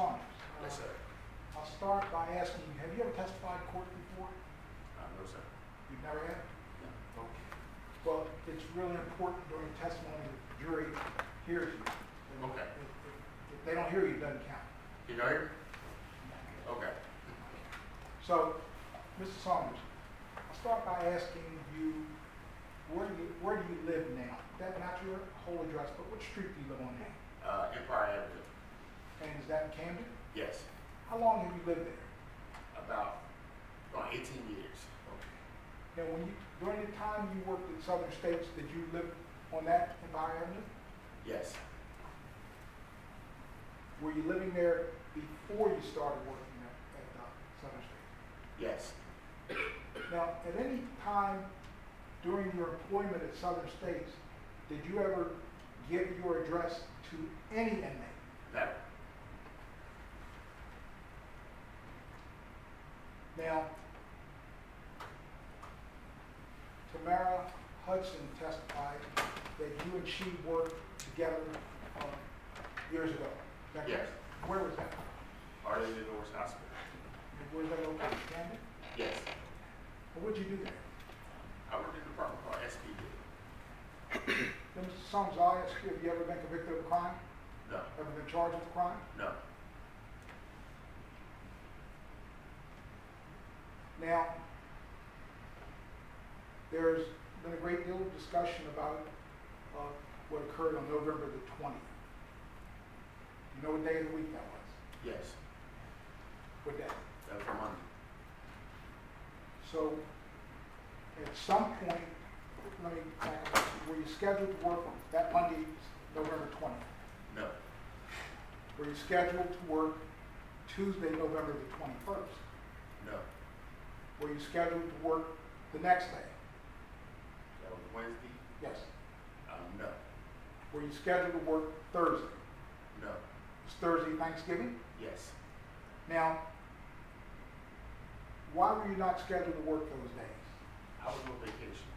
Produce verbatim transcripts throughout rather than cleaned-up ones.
Saunders. Yes, sir. I'll start by asking you, have you ever testified in court before? Uh, no, sir. You've never had? No. Okay. Well, it's really important during testimony that the jury hears you. And okay. If, if, if they don't hear you, it doesn't count. You know you? Okay. So, Mister Saunders, I'll start by asking you, where do you, where do you live now? That not your whole address, but what street do you live on now? Uh, Empire Avenue. And is that in Camden? Yes. How long have you lived there? About well, eighteen years. Okay. Now, when you, during the time you worked at Southern States, did you live on that Empire Avenue? Yes. Were you living there before you started working at, at uh, Southern States? Yes. Now, at any time during your employment at Southern States, did you ever give your address to any inmate? Never. Now, Tamara Hudson testified that you and she worked together um, years ago. That yes. Where was that? Arlington Memorial Hospital. Was that located in Camden? Yes. Well, what did you do there? I worked in a department called S P D. Then, Mister Saunders, I'll ask you, have you ever been convicted of a crime? No. Ever been charged with a crime? No. Now, there's been a great deal of discussion about uh, what occurred on November the twentieth. You know what day of the week that was? Yes. What day? That was Monday. So, at some point, let me back up, were you scheduled to work on that Monday, November twentieth? No. Were you scheduled to work Tuesday, November the twenty-first? No. Were you scheduled to work the next day? That was Wednesday? Yes. Um, no. Were you scheduled to work Thursday? No. Was Thursday Thanksgiving? Yes. Now, why were you not scheduled to work those days? I was on vacation.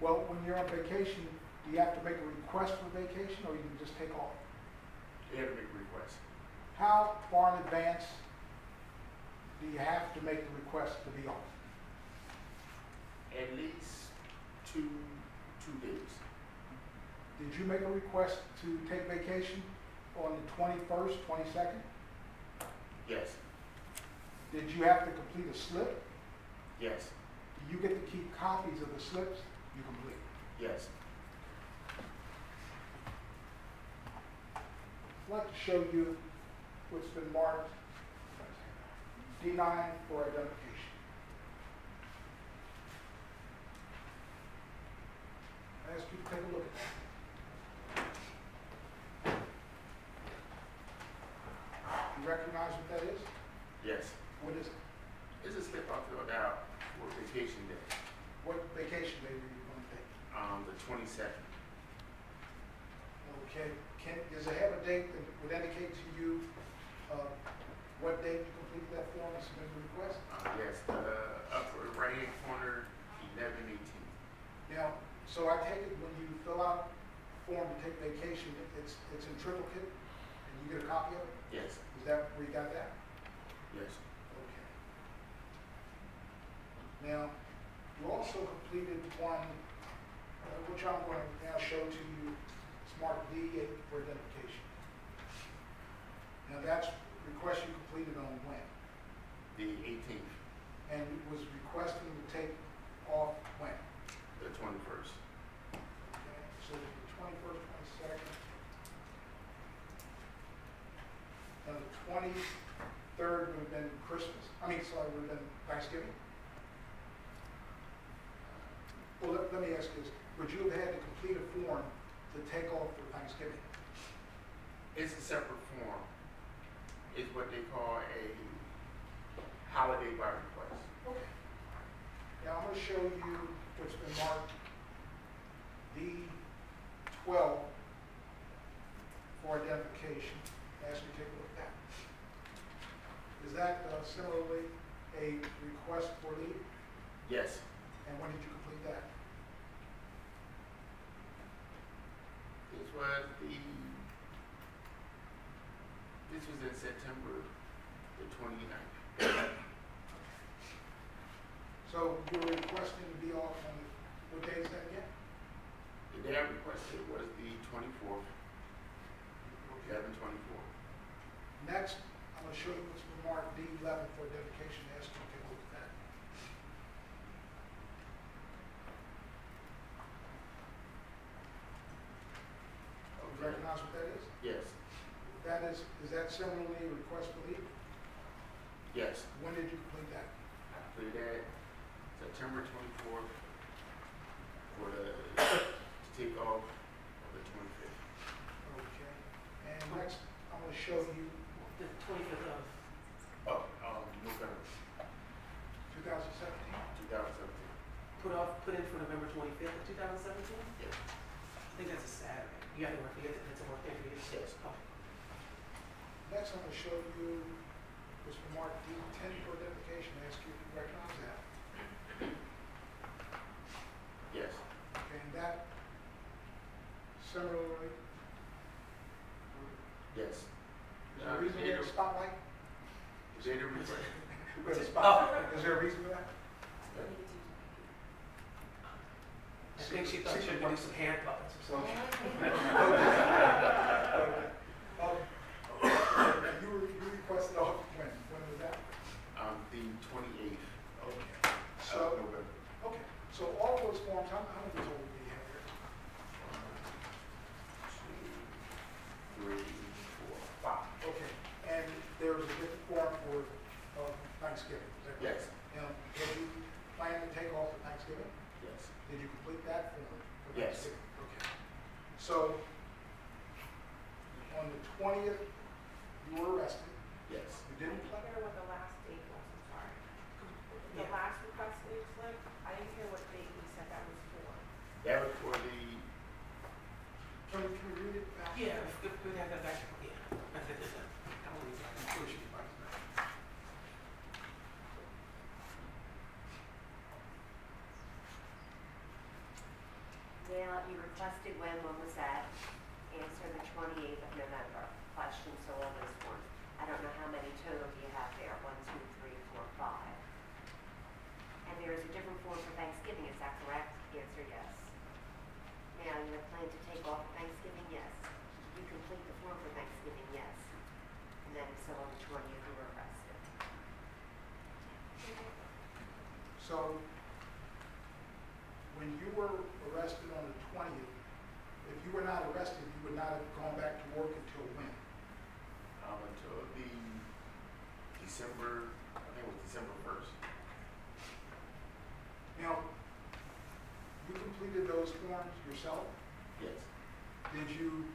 Well, when you're on vacation, do you have to make a request for vacation or you can just take off? You have to make a request. How far in advance do you have to make the request to be off? At least two, two days. Did you make a request to take vacation on the twenty-first, twenty-second? Yes. Did you have to complete a slip? Yes. Do you get to keep copies of the slips you complete? Yes. I'd like to show you what's been marked D nine for identification. I ask you to take a look at that. Do you recognize what that is? Yes. What is it? It's a slip I filled out for vacation day. What vacation day were you going to take? Um, the twenty-second. Okay. Can, does it have a date that would indicate to you uh, what date you completed that form and submitted the request? Uh, yes, the uh, upper right-hand corner, eleven eighteen. Now, so I take it when you fill out a form to take vacation, it's it's in triplicate, and you get a copy of it? Yes. Is that where you got that? Yes. Okay. Now, you also completed one, uh, which I'm going to now show to you. It's marked D eight for identification. Now, that's request you completed on when? The eighteenth. And was requesting to take off when? The twenty-first. Okay, so the twenty-first, twenty-second. Now the twenty-third would have been Christmas. I mean, sorry, would have been Thanksgiving. Well, let, let me ask you this. Would you have had to complete a form to take off for Thanksgiving? It's a separate form. Is what they call a holiday by request. Okay. Now I'm going to show you what's been marked D twelve for identification. Ask you to take a look at that. Is that uh, similarly a request for leave? Yes. And when did you complete that? This was the This this was in September the twenty-ninth. So you were requesting to be off on the, what day is that again? The day I requested was the twenty-fourth. Okay. eleven twenty-four. Next, I'm going to show you what's marked D eleven for dedication. Ask you to take a look at that. Do you recognize what that is? Yes. That is, is that similarly a request for leave? Yes. When did you complete that? I completed that September twenty-fourth for the to take off of the twenty-fifth. Okay. And next, I'm going to show you the twenty-fifth of oh, um, November twenty seventeen. twenty seventeen. Put off, put in for November twenty-fifth of twenty seventeen. Yeah. I think that's a Saturday. You got to work. You have to work every day. Yes. Okay. Next, I'm going to show you this remark D ten for identification. I ask you to recognize that. Yes. Okay, and that similarly. Yes. Is there uh, a reason for that spotlight? Is there a reason? With a spotlight. Is there a reason for that? I think she thought she would do some hand puppets or something. Okay. Um, you, were, you requested off when? When was that? Um, the twenty-eighth. Okay. So uh, November. Okay. So all those forms. How many total do we have here? One, two, three, four, five. Okay. And there was a different form for uh, Thanksgiving. Is that correct? Yes. Now, did you plan to take off for Thanksgiving? Yes. Did you complete that form for Thanksgiving? Yes. Okay. So on the twentieth. You were arrested. Yes. You didn't. I didn't hear what the last date was. I'm sorry. The yeah. last request date slip. I didn't hear what date you said that was for. That was for the. Can we, can we read it back? Yeah. We would have that back. Yeah. I believe that. I'm sure she's back. Well, you requested when? When was that? Answer the twenty-eighth of November. Question, so all those forms. I don't know how many total do you have there, one, two, three, four, five. And there is a different form for Thanksgiving, is that correct? Answer, yes. Now, you have planned to take off for Thanksgiving, yes. You complete the form for Thanksgiving, yes. And then, so on the twentieth, you were arrested. So, when you were arrested on the twentieth, if you were not arrested, you would not have gone back to work until when? Um, until the December, I think it was December first. Now, you completed those forms yourself? Yes. Did you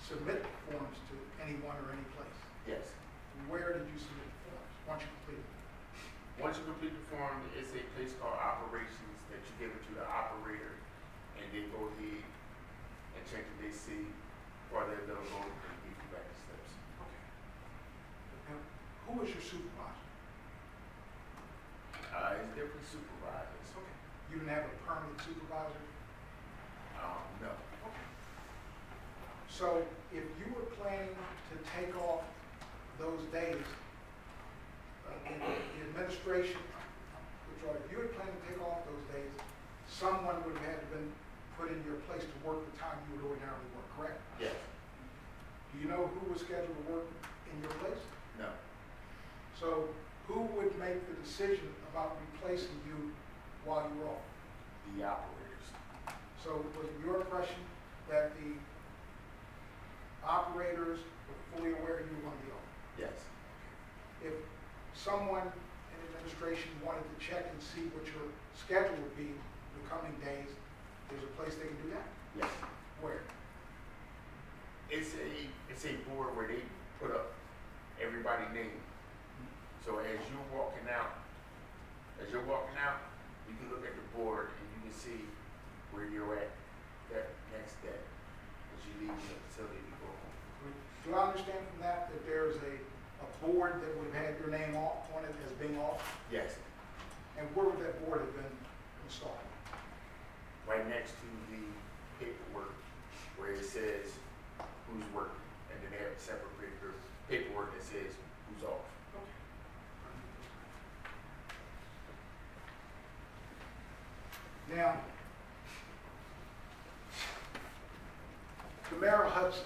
submit forms to anyone or any place? Yes. Where did you submit the forms once you completed them? Once you complete the form, it's a place called operations that you give it to the operator, and they go ahead and check if they see or they're going to go and give you back the steps. Okay. Now, who was your supervisor? Uh, it's different supervisors. Okay. You didn't have a permanent supervisor? Um, no. Okay. So, if you were planning to take off those days, uh, the, the administration, if you were planning to take off those days, someone would have had to been put in your place to work the time you would ordinarily work, correct? Yes. Do you know who was scheduled to work in your place? No. So who would make the decision about replacing you while you were off? The operators. So was it your impression that the operators were fully aware you were going to be off? Yes. If someone in administration wanted to check and see what your schedule would be, the coming days, there's a place they can do that? Yes. Where? It's a it's a board where they put up everybody's name. Mm-hmm. So as you're walking out, as you're walking out, you can look at the board and you can see where you're at that next day as you leave the facility to go home. Do I understand from that that there's a, a board that would have had your name off on it as being off? Yes. And where would that board have been installed? Right next to the paperwork where it says who's working and then they have a separate paper, paperwork that says who's off. Okay. Now, Tamara Hudson,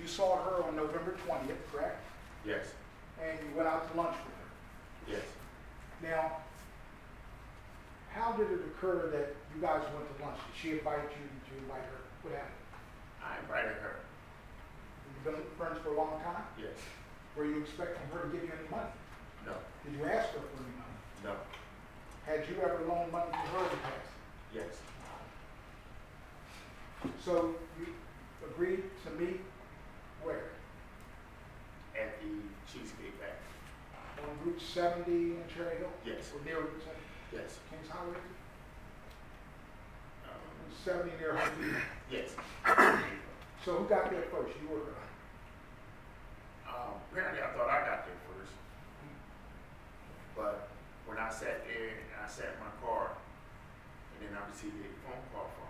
you saw her on November twentieth, correct? Yes. And you went out to lunch with her? Yes. Now, how did it occur that you guys went to lunch? Did she invite you? Did you invite her? What happened? I invited her. You've been friends for a long time? Yes. Were you expecting her to give you any money? No. Did you ask her for any money? No. Had you ever loaned money to her in the past? Yes. So you agreed to meet where? At the Cheesecake Factory. On Route seventy in Cherry Hill? Yes. Or near Route seventy? Yes. Kings Highway? Um, seventy near Highway? Yes. So who got there first? You or her? Um, apparently I thought I got there first. Mm-hmm. But when I sat there and I sat in my car, and then I received a phone call from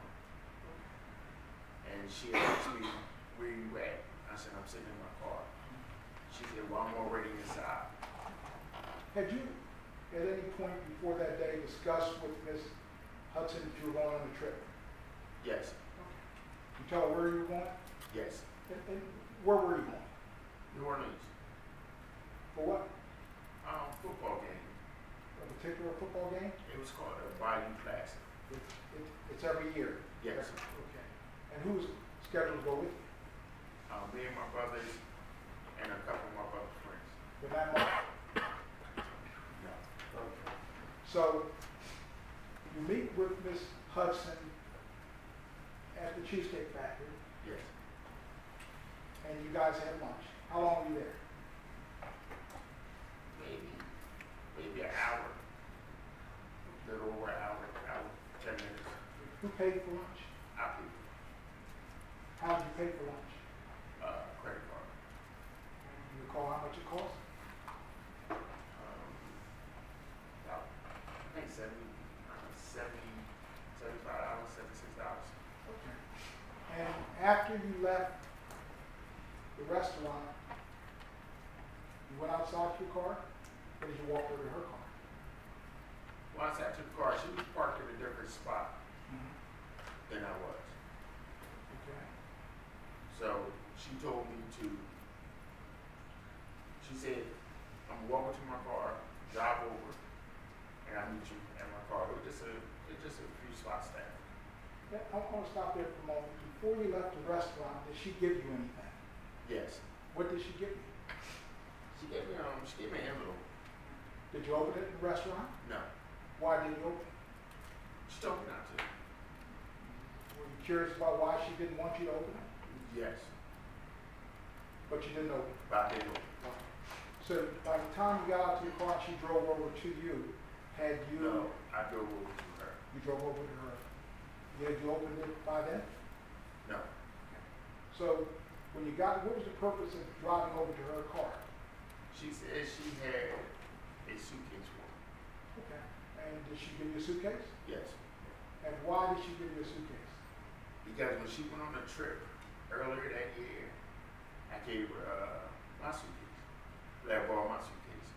her. And she asked me, where you at? I said, I'm sitting in my car. She said, well, I'm already inside. Had you, at any point before that day, discussed with Miz Hudson that you were going on the trip? Yes. Okay. You tell her where you were going? Yes. And, and where were you going? New Orleans. For what? Um, football game. A particular football game? It was called a Viking Classic. It, it, it's every year? Yes. Okay. And who was scheduled to go with you? Um, me and my brothers, and a couple of my brother's friends. Did that matter? No. Okay. So, you meet with Miz Hudson at the Cheesecake Factory. Yes. And you guys had lunch. How long were you there? Maybe, maybe an hour. A little over an hour, an hour, ten minutes. Who paid for lunch? I paid. How did you pay for lunch? Uh, credit card. You recall how much it cost? Um, about, I think seventy, seventy-five dollars, seventy-six dollars. Okay. And after you left the restaurant, you went outside to your car, or did you walk over to her car? Well, I sat to the car. She was parked in a different spot mm-hmm. than I was. Okay. So she told me to, she said, I'm walking to my car, drive over, and I meet you at my car. It was just a, it was just a few spots down. Yeah, I want to stop there for a moment. Before you left the restaurant, did she give you anything? Yes. What did she give you? She gave me, um, she gave me an envelope. Did you open it in the restaurant? No. Why didn't you open it? She told me not to. Were you curious about why she didn't want you to open it? Yes. But you didn't open it? I didn't open it. So by the time you got out to your car, she drove over to you. Had you... No, I drove over to her. You drove over to her. Did you open it by then? No. So when you got... What was the purpose of driving over to her car? She said she had a suitcase for me. Okay. And did she give you a suitcase? Yes. And why did she give you a suitcase? Because when she went on a trip, earlier that year, I gave her uh, my suitcase. Let her borrow my suitcase.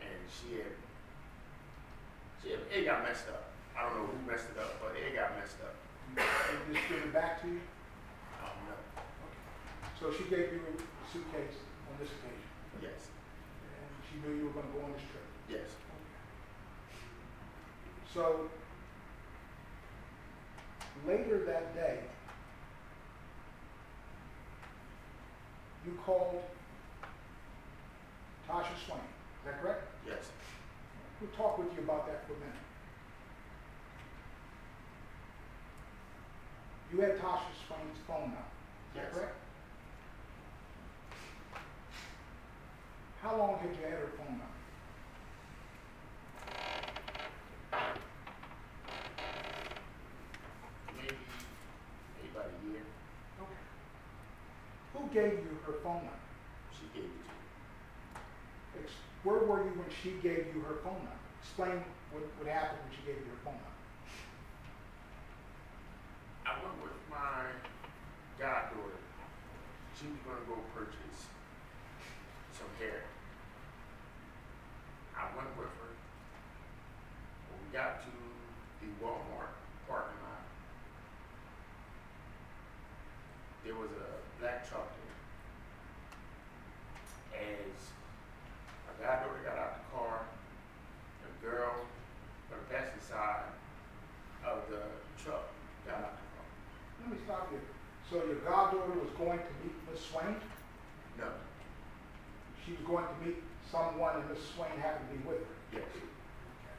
And she had, she had, it got messed up. I don't know who messed it up, but it got messed up. Did you just give it back to you? I don't know. Okay. So she gave you a suitcase on this occasion? Yes. And she knew you were going to go on this trip? Yes. Okay. So, later that day, you called Tasha Swain, is that correct? Yes. We'll talk with you about that for a minute. You had Tasha Swain's phone number, is yes. that correct? How long had you had her phone number? Maybe, maybe about a year. Okay. Who gave you her phone number? She gave it to me. Where were you when she gave you her phone number? Explain what, what happened when she gave you her phone number. I went with my goddaughter she was going to go purchase some hair. I went with her. When we got to the Walmart parking lot, there was a black truck there. As a guy got out of the car, the girl on the passenger side of the truck got out of the car. Let me stop here. So your goddaughter was going to meet Miss Swain? No. She was going to meet someone and Miss Swain happened to be with her? Yes. Okay.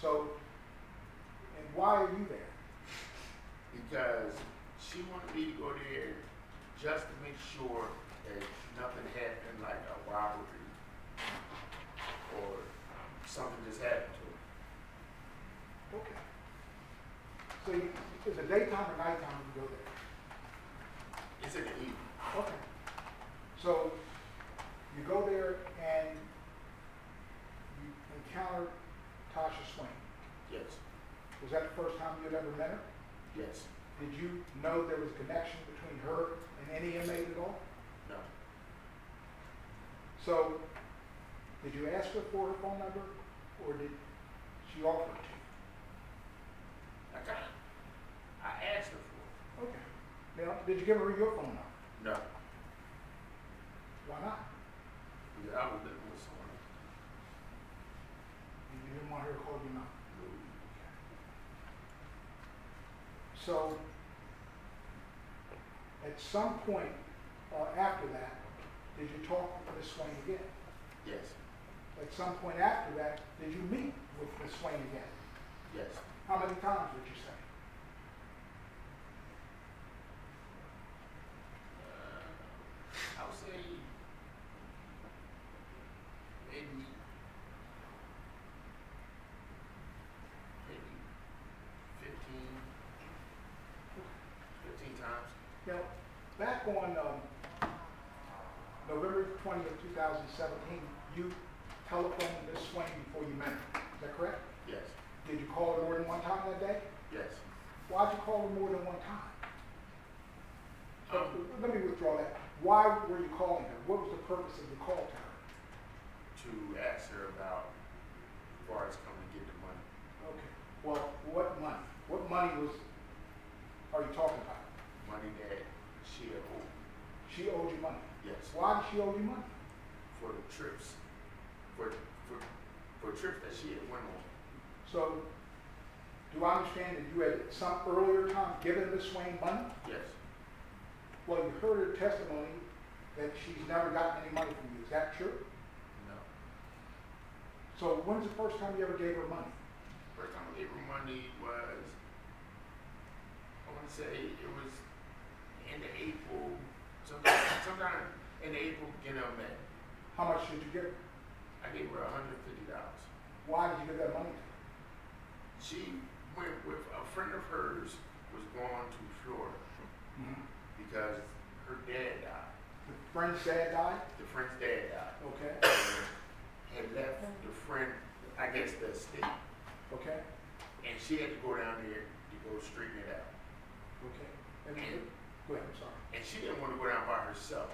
So, and why are you there? Because she wanted me to go there just to make sure that nothing happened like a robbery or something just happened to her. Okay. So you, is it daytime or nighttime you go there? It's in the evening. Okay. So you go there and you encounter Tasha Swain. Yes. Was that the first time you had ever met her? Yes. Did you know there was a connection between her and any inmate at all? No. So, did you ask her for her phone number, or did she offer it to you? I got it. I asked her for it. Okay. Now, did you give her your phone number? No. Why not? Because I was living with someone else. And you didn't want her to call you now? No. Okay. So, at some point uh, after that, did you talk with Miss Swain again? Yes. At some point after that, did you meet with Miss Swain again? Yes. How many times would you say? Uh, I would say maybe, maybe fifteen, fifteen times. Now, back on um, November twentieth, two thousand seventeen, you telephoned Miss Swain before you met her. Is that correct? Yes. Did you call her more than one time that day? Yes. Why did you call her more than one time? Um, Let me withdraw that. Why were you calling her? What was the purpose of the call to her? To ask her about bars coming to get the money. Okay. Well, what money? What money was? Are you talking about? Money that she owed. She owed you money? Yes. Why did she owe you money? For the trips. For, for, for trips that she had went on. So, do I understand that you had at some earlier time given Miss Swain money? Yes. Well, you heard her testimony that she's never gotten any money from you. Is that true? No. So, when's the first time you ever gave her money? First time I gave her money was, I want to say it was in the April. Sometime, sometime in April, beginning of May. How much did you give her? I gave her one hundred fifty dollars. Why did you give that money to her? She went with a friend of hers was going to Florida mm-hmm. because her dad died. The friend's dad died? The friend's dad died. Okay. Had left the friend, I guess, the state. Okay. And she had to go down there to go straighten it out. Okay. And and go ahead, I'm sorry. And she didn't want to go down by herself.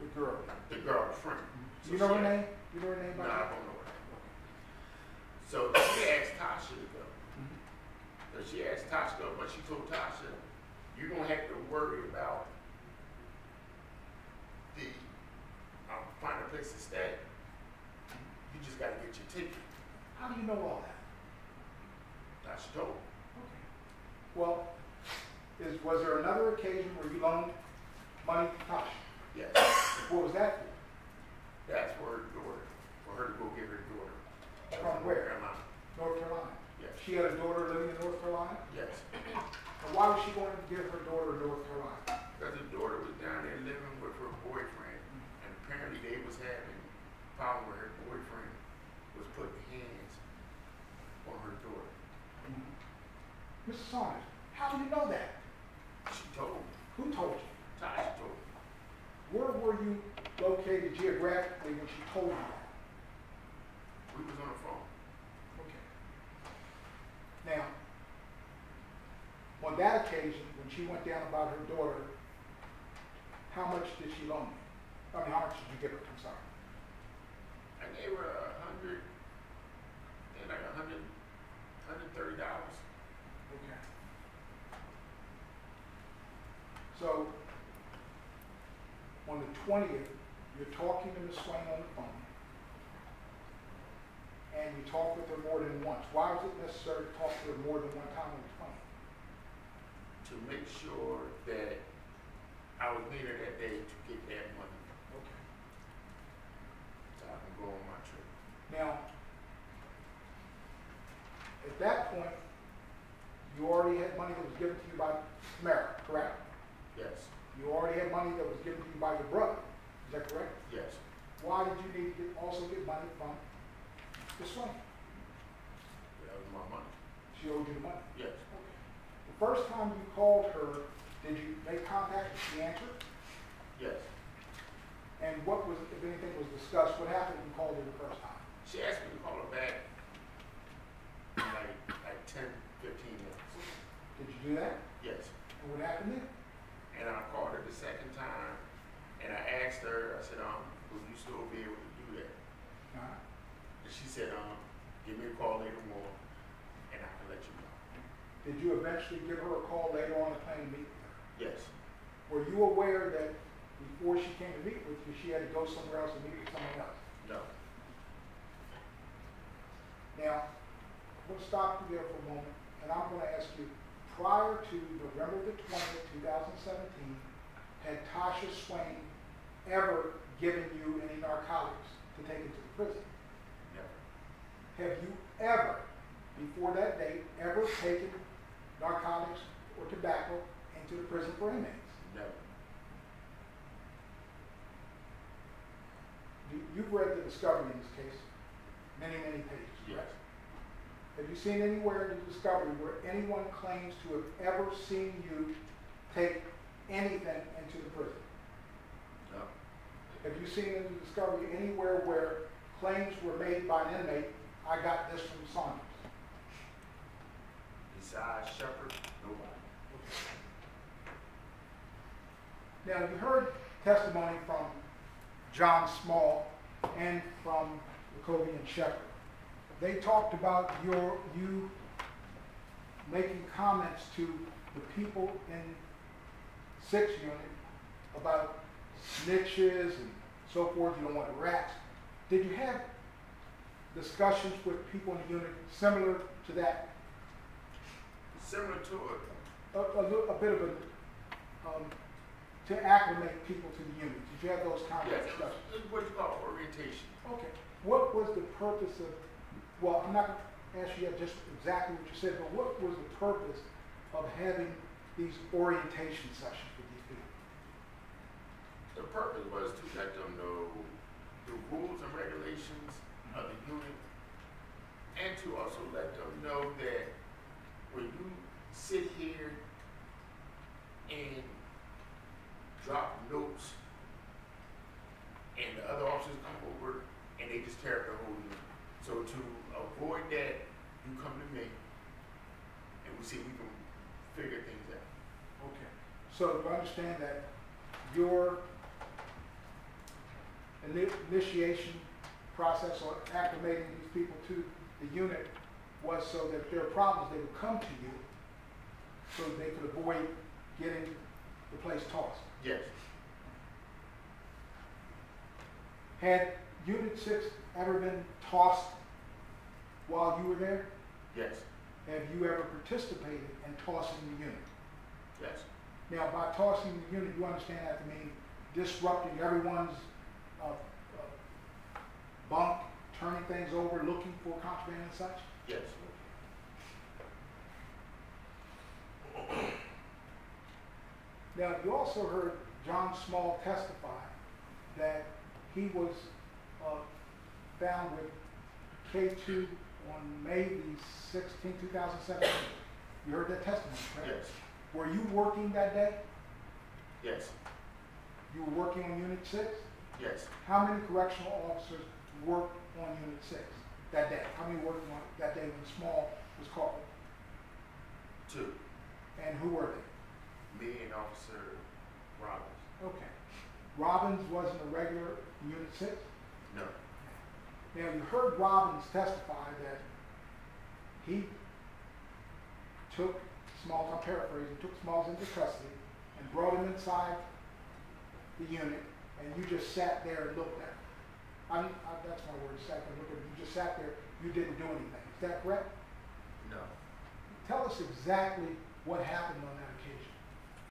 The girl. The girl, friend. Mm-hmm. So you know her name? You know her name by No, her? I don't know her name. Okay. So she asked Tasha to go. Mm-hmm. So she asked Tasha to go, but she told Tasha, you don't have to worry about the um, find a place to stay. You just got to get your ticket. How do you know all that? Tasha told me. Okay. Well, is, was there another occasion where you loaned money to Tasha? Yes. What was that for? That's for her daughter, for her to go get her daughter. From where? North Carolina. North Carolina? Yes. She had a daughter living in North Carolina? Yes. And why was she going to give her daughter to North Carolina? Because her daughter was down there living with her boyfriend, mm-hmm. and apparently they was having a problem where her boyfriend was putting hands on her daughter. Mm-hmm. Mister Saunders, how do you know that? She told me. Who told you? Tasha told me. Where were you located geographically when she told you that? We was on the phone. Okay. Now, on that occasion, when she went down about her daughter, How much did she loan you? I mean, how much did you give her? I'm sorry. I gave her a hundred, then like a hundred, hundred thirty dollars. Okay. So on the twentieth, you're talking to Miz Swain on the phone, and you talk with her more than once. Why was it necessary to talk to her more than one time on the twentieth? To make sure that I was needed that day to get that money. Okay. So I can go on my trip. Now, at that point, you already had money that was given to you by Tamara, correct? Yes. You already had money that was given to you by your brother, is that correct? Yes. Why did you need to get, also get money from Miz Swain? That was my money. She owed you the money? Yes. Okay. The first time you called her, did you make contact with the answer? Yes. And what was, if anything was discussed, what happened when you called her the first time? She asked me to call her back in like, like ten, fifteen minutes. Did you do that? Yes. And what happened then? And I called her the second time, and I asked her, I said, um, will you still be able to do that? Uh-huh. And she said, um, give me a call later more, and I can let you know. Did you eventually give her a call later on to plan to meet with her? Yes. Were you aware that before she came to meet with you, she had to go somewhere else and meet with someone else? No. Now, we'll stop you there for a moment, and I'm going to ask you, prior to November the twentieth, two thousand seventeen, had Tasha Swain ever given you any narcotics to take into the prison? Never. Have you ever, before that date, ever taken narcotics or tobacco into the prison for inmates? Never. You, you've read the discovery in this case, many, many pages. Yes. Right? Have you seen anywhere in the discovery where anyone claims to have ever seen you take anything into the prison? No. Have you seen in the discovery anywhere where claims were made by an inmate, I got this from Saunders? Besides Shepherd, nobody. Okay. Now, you heard testimony from John Small and from Lacoby and Shepherd. They talked about your you making comments to the people in six unit about snitches and so forth. You don't want rats. Did you have discussions with people in the unit similar to that? Similar to it. A, a, little, a bit of a um, to acclimate people to the unit. Did you have those kinds of discussions? Yes, what you call orientation. Okay. What was the purpose of? Well, I'm not going to ask you just exactly what you said, but what was the purpose of having these orientation sessions with these people? The purpose was to let them know the rules and regulations of the unit, and to also let them know that when you sit here and drop notes, and the other officers come over, and they just tear up the whole unit. So to avoid that, you come to me, and we see if we can figure things out. Okay. So you understand that your initiation process or acclimating these people to the unit was so that if there are problems, they would come to you so that they could avoid getting the place tossed. Yes. Had Unit six ever been tossed while you were there? Yes. Have you ever participated in tossing the unit? Yes. Now, by tossing the unit, you understand that to mean disrupting everyone's uh, uh, bunk, turning things over, looking for contraband and such? Yes. Now, you also heard John Small testify that he was Uh, found with K two on May the sixteenth, two thousand seventeen. You heard that testimony, right? Yes. Were you working that day? Yes. You were working on Unit six? Yes. How many correctional officers worked on Unit six that day? How many worked on that day when Small was called? Two. And who were they? Me and Officer Robbins. Okay. Robbins wasn't a regular Unit six? No. Now, you heard Robbins testify that he took Small's, I'm paraphrasing, took Small's into custody and brought him inside the unit, and you just sat there and looked at him. I mean, I, that's my word, sat there and looked at him. You just sat there, you didn't do anything. Is that correct? No. Tell us exactly what happened on that occasion.